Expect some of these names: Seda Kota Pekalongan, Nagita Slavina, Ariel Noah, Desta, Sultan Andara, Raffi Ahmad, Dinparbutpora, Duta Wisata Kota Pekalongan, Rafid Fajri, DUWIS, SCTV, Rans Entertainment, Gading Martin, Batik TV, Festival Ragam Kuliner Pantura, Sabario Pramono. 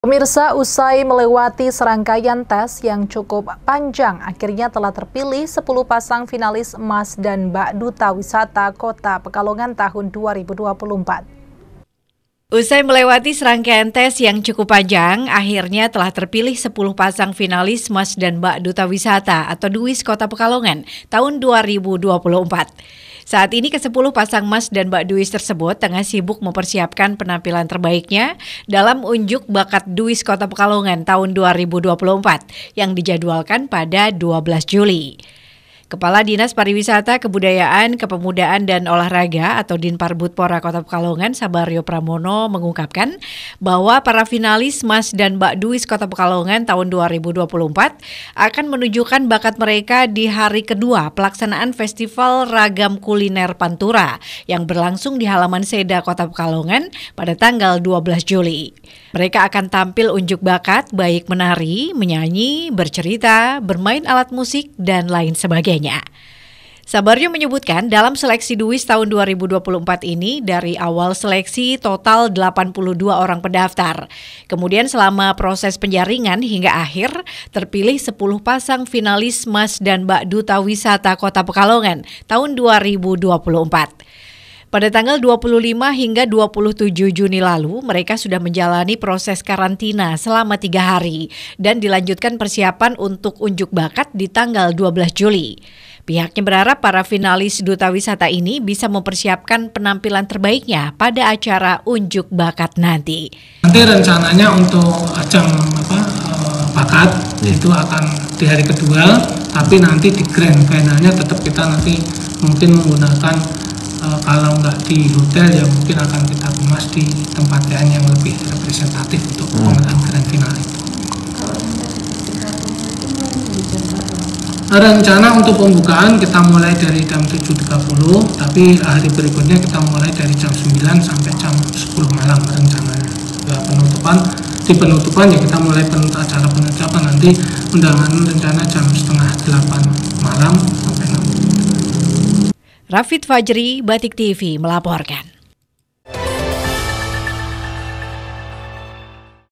Pemirsa, usai melewati serangkaian tes yang cukup panjang, akhirnya telah terpilih 10 pasang finalis emas dan Mbak Duta Wisata Kota Pekalongan tahun 2024. Usai melewati serangkaian tes yang cukup panjang, akhirnya telah terpilih 10 pasang finalis emas dan Mbak Duta Wisata atau DUWIS Kota Pekalongan tahun 2024. Saat ini ke-10 pasang Mas dan Mbak DUWIS tersebut tengah sibuk mempersiapkan penampilan terbaiknya dalam unjuk bakat DUWIS Kota Pekalongan tahun 2024 yang dijadwalkan pada 12 Juli. Kepala Dinas Pariwisata, Kebudayaan, Kepemudaan, dan Olahraga atau Dinparbutpora Kota Pekalongan, Sabario Pramono mengungkapkan bahwa para finalis Mas dan Mbak DUWIS Kota Pekalongan tahun 2024 akan menunjukkan bakat mereka di hari kedua pelaksanaan Festival Ragam Kuliner Pantura yang berlangsung di halaman Seda Kota Pekalongan pada tanggal 12 Juli. Mereka akan tampil unjuk bakat baik menari, menyanyi, bercerita, bermain alat musik, dan lain sebagainya. Sabario menyebutkan dalam seleksi DUWIS tahun 2024 ini dari awal seleksi total 82 orang pendaftar. Kemudian selama proses penjaringan hingga akhir terpilih 10 pasang finalis Mas dan Mbak Duta Wisata Kota Pekalongan tahun 2024. Pada tanggal 25 hingga 27 Juni lalu, mereka sudah menjalani proses karantina selama 3 hari dan dilanjutkan persiapan untuk unjuk bakat di tanggal 12 Juli. Pihaknya berharap para finalis Duta Wisata ini bisa mempersiapkan penampilan terbaiknya pada acara unjuk bakat nanti. Nanti rencananya untuk ajang bakat itu akan di hari kedua, tapi nanti di grand finalnya tetap kita nanti mungkin menggunakan kalau nggak di hotel ya mungkin akan kita kemas di tempat yang lebih representatif untuk pemenang grand final itu. Rencana untuk pembukaan kita mulai dari jam 7.30, tapi hari berikutnya kita mulai dari jam 9 sampai jam 10 malam rencananya. Di penutupan ya kita mulai acara penutupan nanti undangan rencana jam 7.30 malam sampai 6. Rafid Fajri, Batik TV melaporkan.